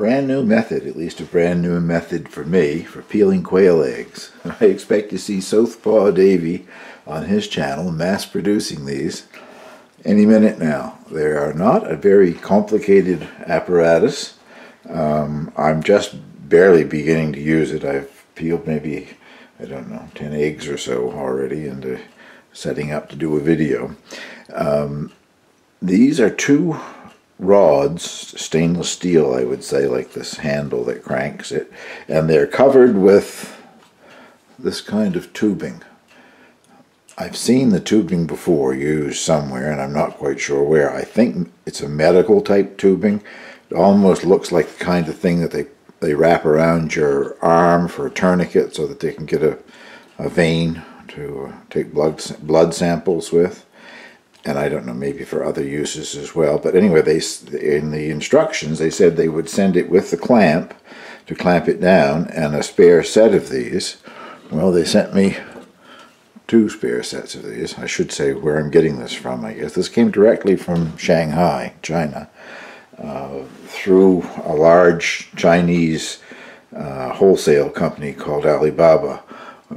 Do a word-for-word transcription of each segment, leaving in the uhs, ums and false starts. brand new method, at least a brand new method for me, for peeling quail eggs. I expect to see Southpaw Davey on his channel mass producing these any minute now. They are not a very complicated apparatus. Um, I'm just barely beginning to use it. I've peeled maybe, I don't know, ten eggs or so already into setting up to do a video. Um, these are two rods, stainless steel, I would say, like this handle that cranks it, and they're covered with this kind of tubing. I've seen the tubing before used somewhere, and I'm not quite sure where. I think it's a medical type tubing. It almost looks like the kind of thing that they they wrap around your arm for a tourniquet so that they can get a, a vein to take blood blood samples with. And I don't know, maybe for other uses as well. But anyway, they in the instructions they said they would send it with the clamp to clamp it down, and a spare set of these. Well, they sent me two spare sets of these. I should say where I'm getting this from, I guess. This came directly from Shanghai, China, uh, through a large Chinese uh, wholesale company called Alibaba.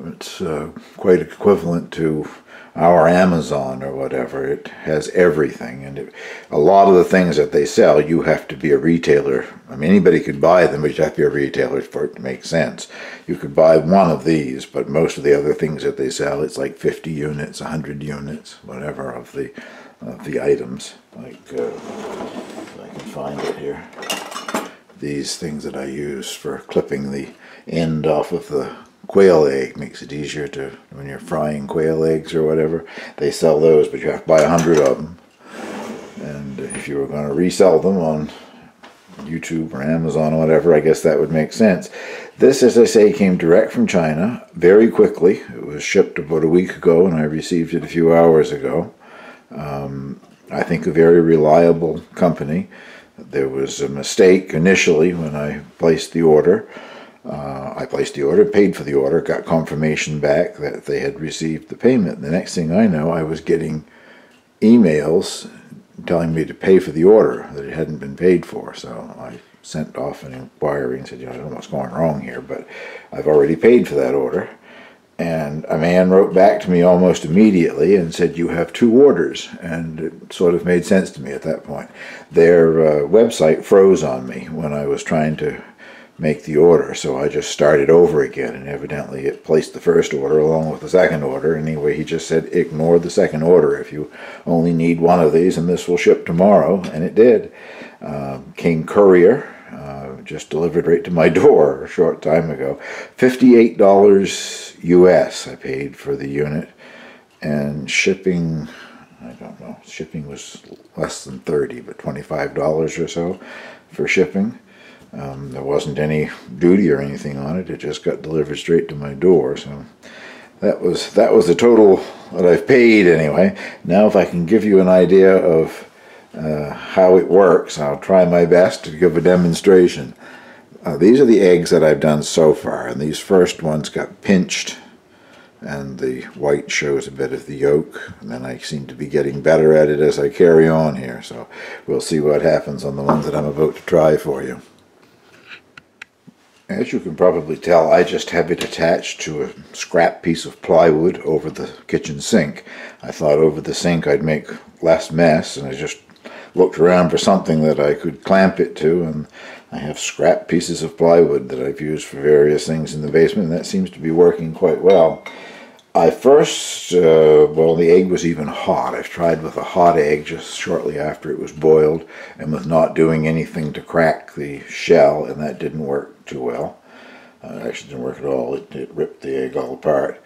It's uh, quite equivalent to our Amazon or whatever. It has everything, and it, a lot of the things that they sell, you have to be a retailer. I mean, anybody could buy them, but you have to be a retailer for it to make sense. You could buy one of these, but most of the other things that they sell, it's like fifty units, one hundred units, whatever, of the of the items. Like, uh, if I can find it here, these things that I use for clipping the end off of the quail egg. Makes it easier to, when you're frying quail eggs or whatever, they sell those, but you have to buy a hundred of them. And if you were going to resell them on YouTube or Amazon or whatever, I guess that would make sense. This, as I say, came direct from China very quickly. It was shipped about a week ago, and I received it a few hours ago. Um, I think a very reliable company. There was a mistake initially when I placed the order. Uh, I placed the order, paid for the order, got confirmation back that they had received the payment. The next thing I know, I was getting emails telling me to pay for the order, that it hadn't been paid for. So I sent off an inquiry and said, you know, I don't know what's going wrong here, but I've already paid for that order. And a man wrote back to me almost immediately and said, you have two orders. And it sort of made sense to me at that point. Their uh, website froze on me when I was trying to make the order, so I just started over again, and evidently it placed the first order along with the second order. Anyway, he just said, ignore the second order if you only need one of these, and this will ship tomorrow. And it did. Uh, came courier, uh, just delivered right to my door a short time ago. fifty-eight dollars U S I paid for the unit, and shipping, I don't know, shipping was less than thirty, but twenty-five dollars or so for shipping. Um, there wasn't any duty or anything on it. It just got delivered straight to my door. So that was that was the total that I've paid anyway. Now, if I can give you an idea of uh, how it works, I'll try my best to give a demonstration. Uh, these are the eggs that I've done so far, and these first ones got pinched, and the white shows a bit of the yolk, and then I seem to be getting better at it as I carry on here. So we'll see what happens on the ones that I'm about to try for you. As you can probably tell, I just have it attached to a scrap piece of plywood over the kitchen sink. I thought over the sink I'd make less mess, and I just looked around for something that I could clamp it to, and I have scrap pieces of plywood that I've used for various things in the basement, and that seems to be working quite well. I first, uh, well, the egg was even hot. I've tried with a hot egg just shortly after it was boiled, and with not doing anything to crack the shell, and that didn't work too well. Uh, it actually didn't work at all. It, it ripped the egg all apart.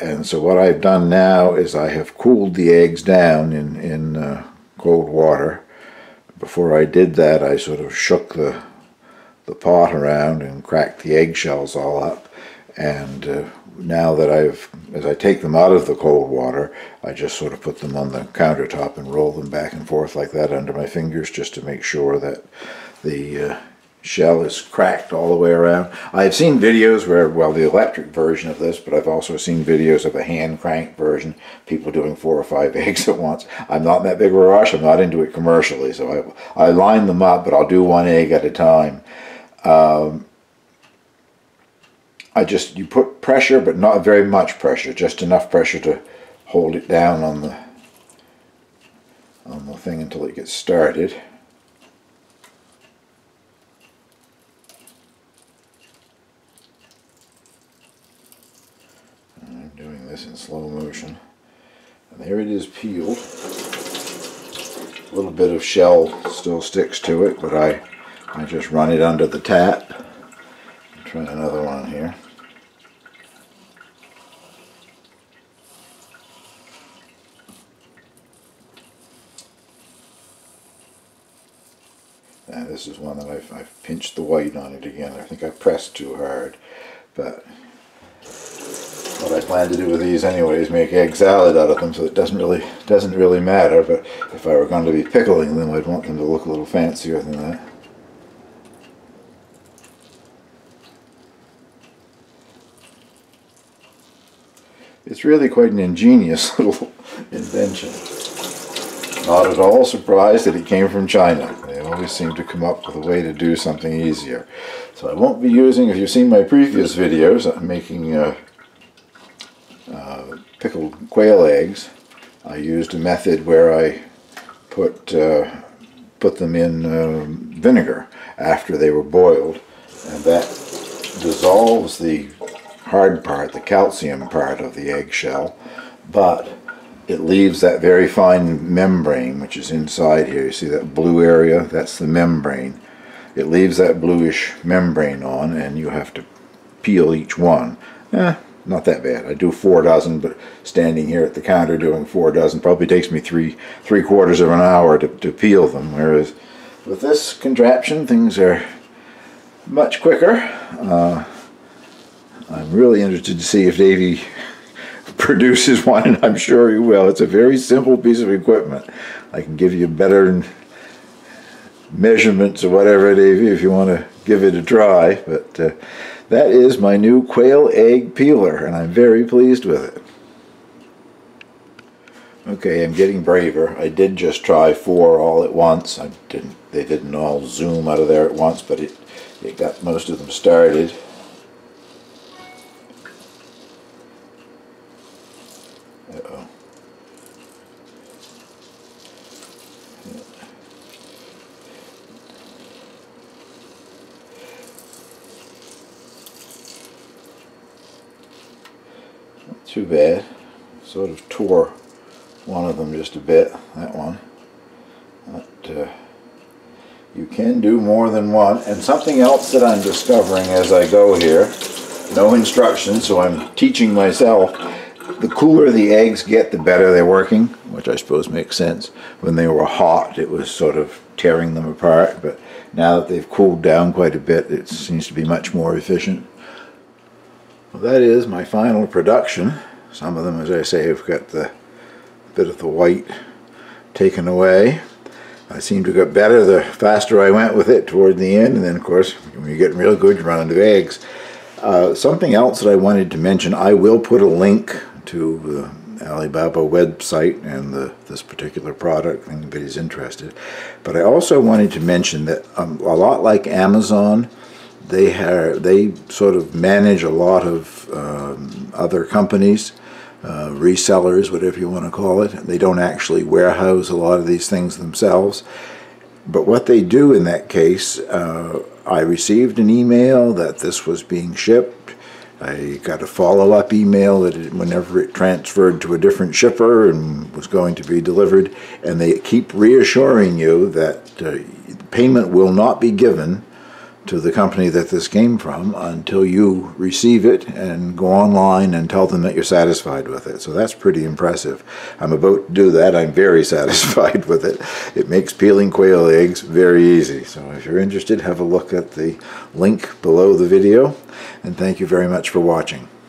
And so what I've done now is I have cooled the eggs down in, in uh, cold water. Before I did that, I sort of shook the, the pot around and cracked the eggshells all up. And uh, now that I've, as I take them out of the cold water, I just sort of put them on the countertop and roll them back and forth like that under my fingers, just to make sure that the uh, shell is cracked all the way around. I've seen videos where, well, the electric version of this, but I've also seen videos of a hand crank version, people doing four or five eggs at once. I'm not in that big of a rush. I'm not into it commercially, so I, I line them up, but I'll do one egg at a time. Um, I just, you put pressure, but not very much pressure, just enough pressure to hold it down on the on the thing until it gets started. I'm doing this in slow motion. And there it is, peeled. A little bit of shell still sticks to it, but I I just run it under the tap. Try another one here. Now this is one that I've, I've pinched the white on it again. I think I pressed too hard, but what I plan to do with these anyway is make egg salad out of them, so it doesn't really doesn't really matter. But if I were going to be pickling them, I'd want them to look a little fancier than that. It's really quite an ingenious little invention. Not at all surprised that it came from China. They always seem to come up with a way to do something easier. So I won't be using, if you've seen my previous videos, I'm making uh, uh, pickled quail eggs. I used a method where I put, uh, put them in um, vinegar after they were boiled, and that dissolves the hard part, the calcium part of the eggshell, but it leaves that very fine membrane which is inside here. You see that blue area? That's the membrane. It leaves that bluish membrane on, and you have to peel each one. Eh, not that bad. I do four dozen, but standing here at the counter doing four dozen probably takes me three three quarters of an hour to, to peel them, whereas with this contraption things are much quicker. Uh, I'm really interested to see if Davey produces one, and I'm sure he will. It's a very simple piece of equipment. I can give you better measurements or whatever, Davey, if you want to give it a try. But uh, that is my new quail egg peeler, and I'm very pleased with it. Okay, I'm getting braver. I did just try four all at once. I didn't. They didn't all zoom out of there at once, but it, it got most of them started. Uh-oh. Yeah. Not too bad. Sort of tore one of them just a bit, that one. But uh, you can do more than one. And something else that I'm discovering as I go here, no instructions, so I'm teaching myself. The cooler the eggs get, the better they're working, which I suppose makes sense. When they were hot, it was sort of tearing them apart, but now that they've cooled down quite a bit, it seems to be much more efficient. Well, that is my final production. Some of them, as I say, have got the bit of the white taken away. I seem to get better the faster I went with it toward the end, and then, of course, when you get real good, you run into eggs. Uh, something else that I wanted to mention, I will put a link to the Alibaba website and the, this particular product if anybody's interested. But I also wanted to mention that um, a lot like Amazon, they, have, they sort of manage a lot of um, other companies, uh, resellers, whatever you want to call it. They don't actually warehouse a lot of these things themselves. But what they do in that case, uh, I received an email that this was being shipped. I got a follow-up email that it, whenever it transferred to a different shipper and was going to be delivered, and they keep reassuring you that uh, payment will not be given to the company that this came from until you receive it and go online and tell them that you're satisfied with it. So that's pretty impressive. I'm about to do that. I'm very satisfied with it. It makes peeling quail eggs very easy. So if you're interested, have a look at the link below the video. And thank you very much for watching.